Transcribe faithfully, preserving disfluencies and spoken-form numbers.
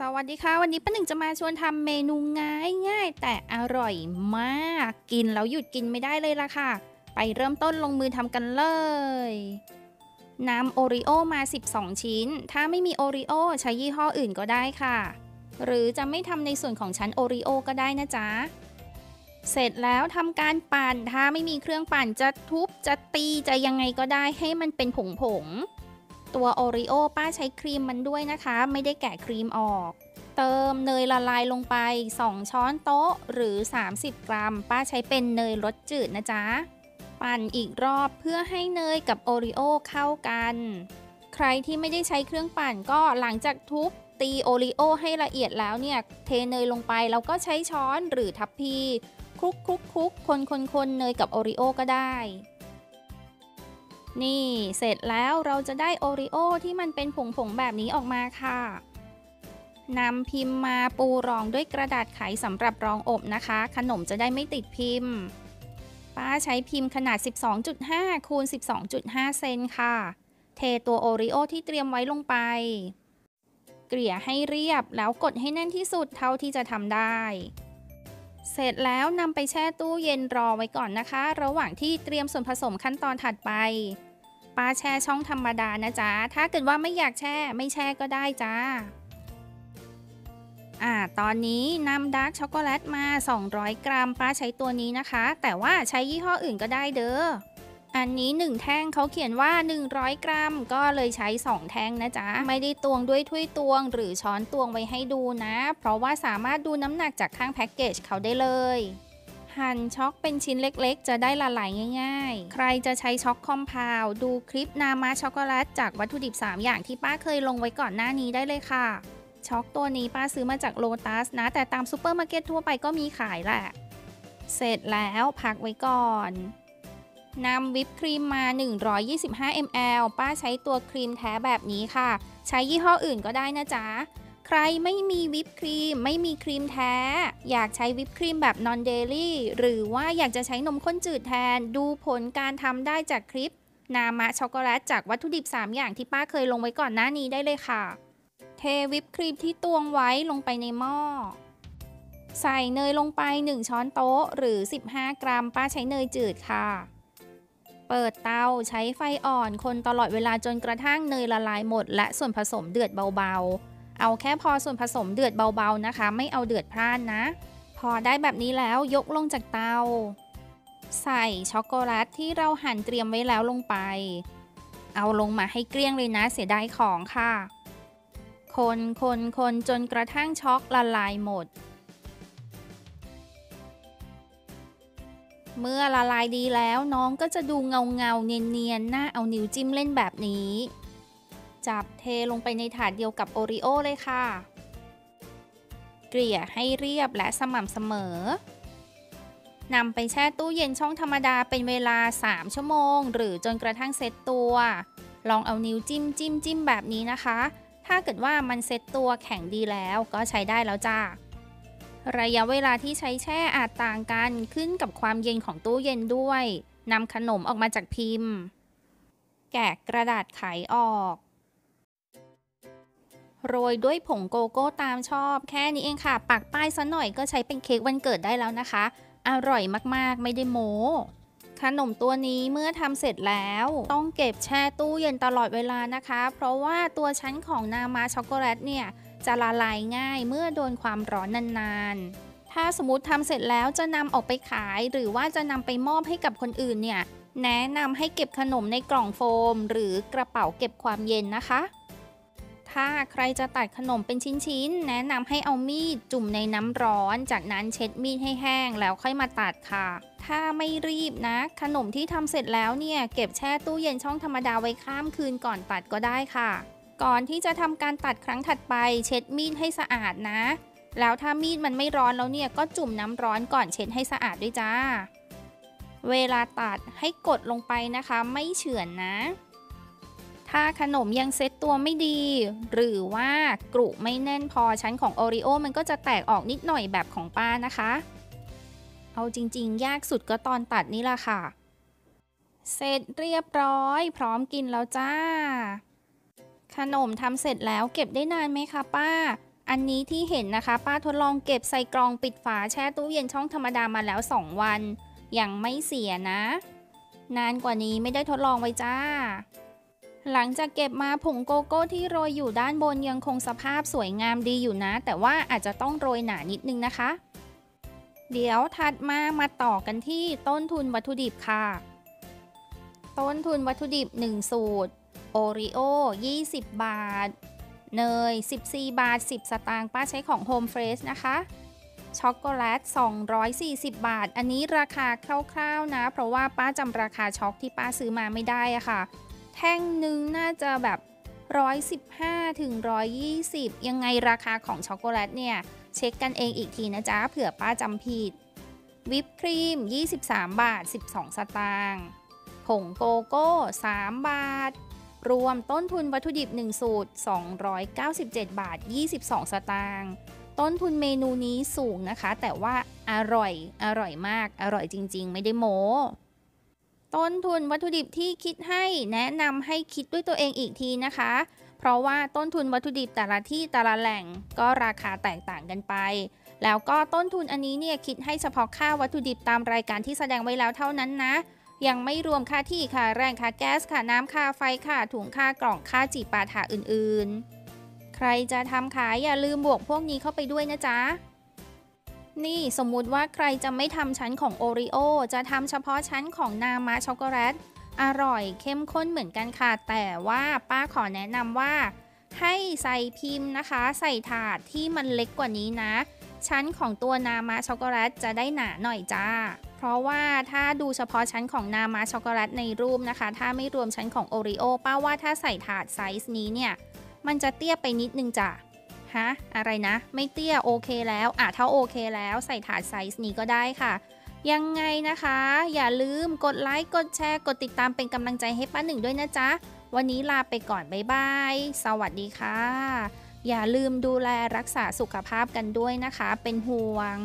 สวัสดีค่ะวันนี้ป้าหนึ่งจะมาชวนทำเมนูง่ายๆแต่อร่อยมากกินแล้วหยุดกินไม่ได้เลยล่ะค่ะไปเริ่มต้นลงมือทำกันเลยนำโอรีโอมาสิบสองชิ้นถ้าไม่มีโอรีโอใช้ยี่ห้ออื่นก็ได้ค่ะหรือจะไม่ทำในส่วนของชั้นโอรีโอก็ได้นะจ๊ะเสร็จแล้วทำการปั่นถ้าไม่มีเครื่องปั่นจะทุบจะตีจะยังไงก็ได้ให้มันเป็นผงๆตัวโอรีโอป้าใช้ครีมมันด้วยนะคะไม่ได้แกะครีมออกเติมเนยละลายลงไปสองช้อนโต๊ะหรือสามสิบกรัมป้าใช้เป็นเนยรสจืดนะจ๊ะปั่นอีกรอบเพื่อให้เนยกับโอรีโอเข้ากันใครที่ไม่ได้ใช้เครื่องปั่นก็หลังจากทุบตีโอรีโอให้ละเอียดแล้วเนี่ยเทเนยลงไปแล้วก็ใช้ช้อนหรือทัพพีคลุกคลุกคลุกคนคนคนเนยกับโอรีโอก็ได้นี่เสร็จแล้วเราจะได้โอรีโอที่มันเป็นผงๆแบบนี้ออกมาค่ะนำพิมพ์มาปูรองด้วยกระดาษไขสำหรับรองอบนะคะขนมจะได้ไม่ติดพิมพ์ป้าใช้พิมพ์ขนาด สิบสองจุดห้า คูณ สิบสองจุดห้า เซนค่ะเทตัวโอรีโอที่เตรียมไว้ลงไปเกลี่ยให้เรียบแล้วกดให้แน่นที่สุดเท่าที่จะทำได้เสร็จแล้วนำไปแช่ตู้เย็นรอไว้ก่อนนะคะระหว่างที่เตรียมส่วนผสมขั้นตอนถัดไปป้าแช่ช่องธรรมดานะจ๊ะถ้าเกิดว่าไม่อยากแช่ไม่แช่ก็ได้จ้าอ่าตอนนี้นำดาร์กช็อกโกแลตมาสองร้อยกรัมป้าใช้ตัวนี้นะคะแต่ว่าใช้ยี่ห้ออื่นก็ได้เด้ออันนี้หนึ่งแท่งเขาเขียนว่าหนึ่งร้อยกรัมก็เลยใช้สองแท่งนะจ๊ะไม่ได้ตวงด้วยถ้วยตวงหรือช้อนตวงไว้ให้ดูนะเพราะว่าสามารถดูน้ำหนักจากข้างแพ็กเกจเขาได้เลยหั่นช็อกเป็นชิ้นเล็กๆจะได้ละลายง่ายๆใครจะใช้ช็อกคอมเพลดูคลิปนามะช็อกโกแลตจากวัตถุดิบสามอย่างที่ป้าเคยลงไว้ก่อนหน้านี้ได้เลยค่ะช็อกตัวนี้ป้าซื้อมาจากโลตัสนะแต่ตามซูเปอร์มาร์เก็ตทั่วไปก็มีขายแหละเสร็จแล้วพักไว้ก่อนนำวิปครีมมาหนึ่งร้อยยี่สิบห้า มล ป้าใช้ตัวครีมแท้แบบนี้ค่ะใช้ยี่ห้ออื่นก็ได้นะจ๊ะใครไม่มีวิปครีมไม่มีครีมแท้อยากใช้วิปครีมแบบ non dairy หรือว่าอยากจะใช้นมข้นจืดแทนดูผลการทำได้จากคลิปนามะช็อกโกแลตจากวัตถุดิบสามอย่างที่ป้าเคยลงไว้ก่อนหน้านี้ได้เลยค่ะเทวิปครีมที่ตวงไว้ลงไปในหม้อใส่เนยลงไปหนึ่งช้อนโต๊ะหรือสิบห้ากรัมป้าใช้เนยจืดค่ะเปิดเตาใช้ไฟอ่อนคนตลอดเวลาจนกระทั่งเนยละลายหมดและส่วนผสมเดือดเบาๆเอาแค่พอส่วนผสมเดือดเบาๆนะคะไม่เอาเดือดพล่านนะพอได้แบบนี้แล้วยกลงจากเตาใส่ช็อกโกแลตที่เราหั่นเตรียมไว้แล้วลงไปเอาลงมาให้เกลี้ยงเลยนะเสียดายของค่ะคนคนคนจนกระทั่งช็อกละลายหมดเมื่อละลายดีแล้วน้องก็จะดูเงาเงาเนียนเนียนน่าเอานิ้วจิ้มเล่นแบบนี้จับเทลงไปในถาดเดียวกับโอรีโอเลยค่ะเกลี่ยให้เรียบและสม่ำเสมอนำไปแช่ตู้เย็นช่องธรรมดาเป็นเวลาสามชั่วโมงหรือจนกระทั่งเซ็ตตัวลองเอานิ้วจิ้มจิ้มจิ้มแบบนี้นะคะถ้าเกิดว่ามันเซ็ตตัวแข็งดีแล้วก็ใช้ได้แล้วจ้าระยะเวลาที่ใช้แช่อาจต่างกันขึ้นกับความเย็นของตู้เย็นด้วยนำขนมออกมาจากพิมพ์แกะกระดาษไขออกโรยด้วยผงโกโก้ตามชอบแค่นี้เองค่ะปักป้ายซะหน่อยก็ใช้เป็นเค้กวันเกิดได้แล้วนะคะอร่อยมากๆไม่ได้โม้ขนมตัวนี้เมื่อทำเสร็จแล้วต้องเก็บแช่ตู้เย็นตลอดเวลานะคะเพราะว่าตัวชั้นของนามะช็อกโกแลตเนี่ยจะละลายง่ายเมื่อโดนความร้อนนานๆถ้าสมมติทำเสร็จแล้วจะนำออกไปขายหรือว่าจะนำไปมอบให้กับคนอื่นเนี่ยแนะนำให้เก็บขนมในกล่องโฟมหรือกระเป๋าเก็บความเย็นนะคะถ้าใครจะตัดขนมเป็นชิ้นๆแนะนำให้เอามีดจุ่มในน้ำร้อนจากนั้นเช็ดมีดให้แห้งแล้วค่อยมาตัดค่ะถ้าไม่รีบนะขนมที่ทำเสร็จแล้วเนี่ยเก็บแช่ตู้เย็นช่องธรรมดาไว้ข้ามคืนก่อนตัดก็ได้ค่ะก่อนที่จะทำการตัดครั้งถัดไปเช็ดมีดให้สะอาดนะแล้วถ้ามีดมันไม่ร้อนแล้วเนี่ยก็จุ่มน้ำร้อนก่อนเช็ดให้สะอาดด้วยจ้าเวลาตัดให้กดลงไปนะคะไม่เฉือนนะถ้าขนมยังเซ็ตตัวไม่ดีหรือว่ากรุไม่แน่นพอชั้นของโอรีโอมันก็จะแตกออกนิดหน่อยแบบของป้านะคะเอาจริงๆยากสุดก็ตอนตัดนี่ล่ะค่ะเสร็จเรียบร้อยพร้อมกินแล้วจ้าขนมทำเสร็จแล้วเก็บได้นานไหมคะป้า อันนี้ที่เห็นนะคะป้าทดลองเก็บใส่กล่องปิดฝาแช่ตู้เย็นช่องธรรมดามาแล้วสองวันยังไม่เสียนะนานกว่านี้ไม่ได้ทดลองไว้จ้าหลังจากเก็บมาผงโกโก้ที่โรยอยู่ด้านบนยังคงสภาพสวยงามดีอยู่นะแต่ว่าอาจจะต้องโรยหนานิดนึงนะคะเดี๋ยวถัดมามาต่อกันที่ต้นทุนวัตถุดิบค่ะต้นทุนวัตถุดิบหนึ่งสูตรโอริโอยี่สิบบาทเนยสิบสี่บาทสิบสตางค์ป้าใช้ของ Home Fresh นะคะช็อกโกแลตสองร้อยสี่สิบบาทอันนี้ราคาคร่าวๆนะเพราะว่าป้าจำราคาช็อกที่ป้าซื้อมาไม่ได้อะค่ะแท่งหนึ่งน่าจะแบบหนึ่งร้อยสิบห้าถึงหนึ่งร้อยยี่สิบยังไงราคาของช็อกโกแลตเนี่ยเช็คกันเองอีกทีนะจ๊ะเผื่อป้าจำผิดวิปครีมยี่สิบสามบาทสิบสองสตางค์ผงโกโก้สามบาทรวมต้นทุนวัตถุดิบหนึ่งสูตรสองร้อยเก้าสิบเจ็ดบาทยี่สิบสองสตางค์ต้นทุนเมนูนี้สูงนะคะแต่ว่าอร่อยอร่อยมากอร่อยจริงๆไม่ได้โม้ต้นทุนวัตถุดิบที่คิดให้แนะนำให้คิดด้วยตัวเองอีกทีนะคะเพราะว่าต้นทุนวัตถุดิบแต่ละที่แต่ละแหล่งก็ราคาแตกต่างกันไปแล้วก็ต้นทุนอันนี้เนี่ยคิดให้เฉพาะค่าวัตถุดิบตามรายการที่แสดงไว้แล้วเท่านั้นนะยังไม่รวมค่าที่ค่าแรงค่าแก๊สค่าน้ำค่าไฟค่าถุงค่ากล่องค่าจีปาถะอื่นๆใครจะทำขายอย่าลืมบวกพวกนี้เข้าไปด้วยนะจ๊ะนี่สมมุติว่าใครจะไม่ทำชั้นของโอริโอจะทำเฉพาะชั้นของนามะช็อกโกแลตอร่อยเข้มข้นเหมือนกันค่ะแต่ว่าป้าขอแนะนำว่าให้ใส่พิมพ์นะคะใส่ถาดที่มันเล็กกว่านี้นะชั้นของตัวนามะช็อกโกแลตจะได้หนาหน่อยจ้าเพราะว่าถ้าดูเฉพาะชั้นของนามะช็อกโกแลตในรูปนะคะถ้าไม่รวมชั้นของโอริโอป้าว่าถ้าใส่ถาดไซส์นี้เนี่ยมันจะเตี้ยไปนิดนึงจ้ะฮะอะไรนะไม่เตี้ยโอเคแล้วอ่ะถ้าโอเคแล้วใส่ถาดไซส์นี้ก็ได้ค่ะยังไงนะคะอย่าลืมกดไลค์กดแชร์กดติดตามเป็นกำลังใจให้ป้าหนึ่งด้วยนะจ๊ะวันนี้ลาไปก่อนบ๊ายบายสวัสดีค่ะอย่าลืมดูแลรักษาสุขภาพกันด้วยนะคะเป็นห่วง